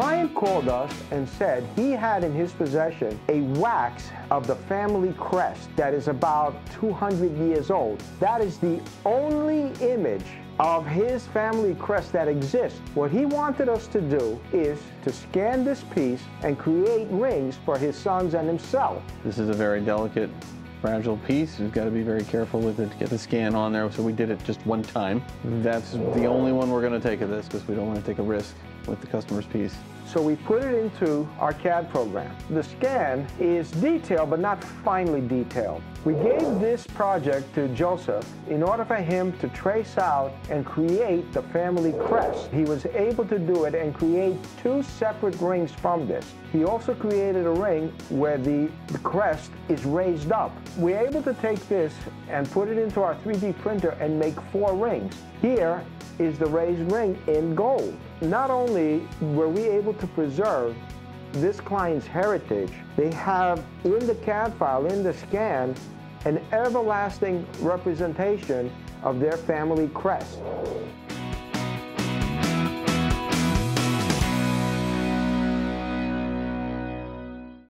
client called us and said he had in his possession a wax of the family crest that is about 200 years old. That is the only image of his family crest that exists. What he wanted us to do is to scan this piece and create rings for his sons and himself. This is a very delicate, fragile piece. We've got to be very careful with it to get the scan on there, so we did it just one time. That's the only one we're going to take of this, because we don't want to take a risk with the customer's piece. So we put it into our CAD program. The scan is detailed, but not finely detailed. We gave this project to Joseph in order for him to trace out and create the family crest. He was able to do it and create two separate rings from this. He also created a ring where the crest is raised up. We're able to take this and put it into our 3D printer and make four rings. Here is the raised ring in gold. Not only were we able to preserve this client's heritage, they have in the CAD file, in the scan, an everlasting representation of their family crest.